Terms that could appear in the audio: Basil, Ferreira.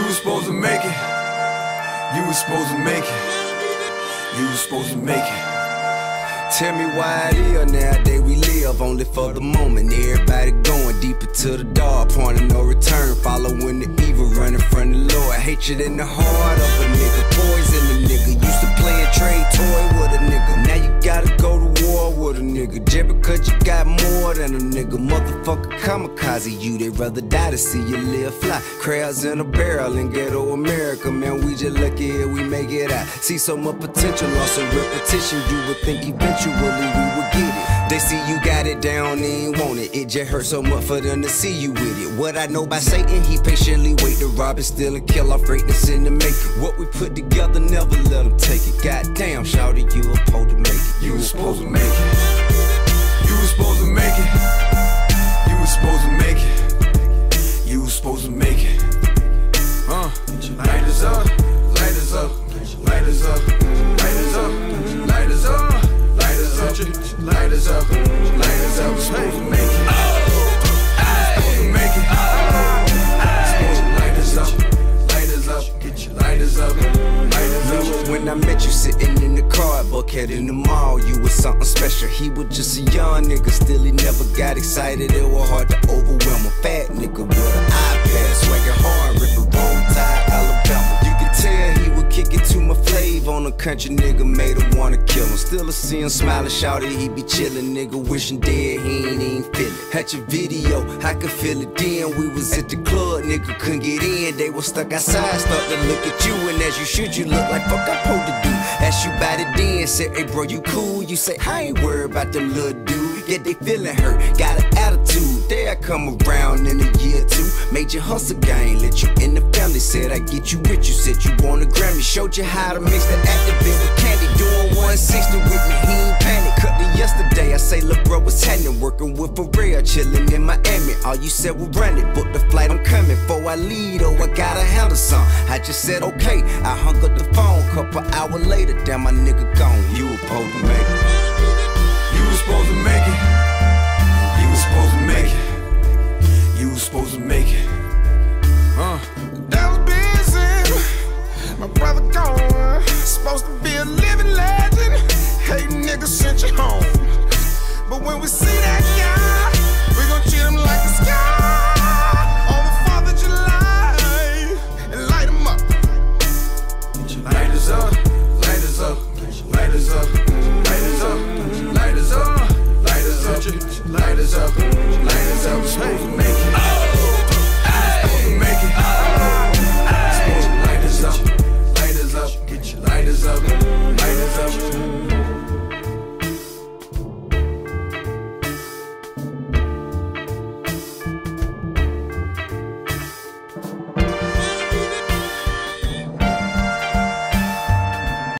You was supposed to make it. You was supposed to make it. You was supposed to make it. Tell me why it is nowadays we live only for the moment. Everybody going deeper to the dark, point of no return, following the evil, running from the Lord. Hatred in the heart of a nigga, poison a nigga. Used to play a trade toy with a nigga, now you gotta go to war with a nigga. Just because you got more than a nigga, motherfucker kamikaze you. They'd rather die to see you live fly. Crowds in a barrel in ghetto America, man, we just lucky if we make it out. See so much potential, also repetition. You would think eventually we would get it. They see you got it down, they ain't want it. It just hurt so much for them to see you with it. What I know by Satan, he patiently wait to rob and steal and kill off greatness in the making. What we put together, never let them take it. Goddamn, shawty, you was supposed to make it. You was supposed to make it. You was supposed to make it. You was supposed to make it. You was supposed to make it. Light us up, light us up, light us up, light us up, light us up. Light us up, light us up, supposed to make it. Supposed to make it. Light us up, light us up, get you, light us up, light us up. When I met you sitting in the car, buckhead in the mall, you was something special. He was just a young nigga, still he never got excited. It was hard to overwhelm a fat nigga with an iPad, swagging hard, ripping roll tie, Alabama. You could tell he would kick it to my flav on a country nigga, made him wanna kill him. Still I see him smiling, shouting, he be chilling, nigga, wishing dead he ain't even feel it. Had your video, I could feel it then. We was at the club, nigga, couldn't get in. They was stuck outside, start to look at you, and as you should, you look like fuck I pulled the dude. Asked you about it then, said, hey bro, you cool? You say, I ain't worried about them little dude. Yeah, they feeling hurt, got an attitude. There I come around in a year or two. Made you hustle gang, let you in the family. Said, I get you rich, you said you want a Grammy. Showed you how to mix the activist with candy. Doing 160 with me, he ain't panic. Cut to yesterday, I say, look bro, what's happening? Working with Ferreira, chilling in Miami. All you said was run it, book the flight, I'm coming. Before I leave, oh, I gotta handle some. I just said, okay, I hung up the phone. Couple hours later, damn, my nigga gone. You were supposed to make it. You were supposed to make it. You were supposed to make it. You were supposed to make it. That was busy, my brother gone. Supposed to be a living legend. Hey nigga, sent you home. But when we see that guy, we gon' treat him like a sky on the 4th of July and light him up. Light us up, light us up, light us up, light us up, light us up, light us up, light us up, light us up. Supposed to make it. Supposed to make it. Supposed to light us up, light us up, get your light us up, light us up.